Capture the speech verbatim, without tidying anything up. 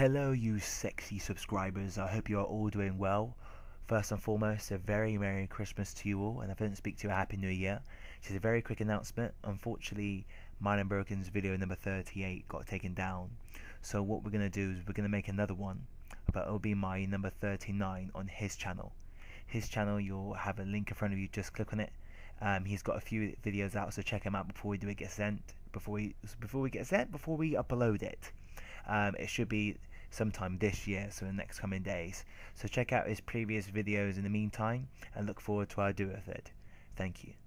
Hello you sexy subscribers, I hope you are all doing well. First and foremost, a very Merry Christmas to you all, and if I didn't speak to you, a Happy New Year. Just a very quick announcement, unfortunately mine and Brogan's video number thirty-eight got taken down. So what we're going to do is we're going to make another one, but it'll be my number thirty-nine on his channel. His channel, you'll have a link in front of you, just click on it. Um, he's got a few videos out, so check him out before we do it get sent, before we, before we get sent, before we upload it. Um, it should be sometime this year, so in the next coming days. So check out his previous videos in the meantime and look forward to our do with it. Thank you.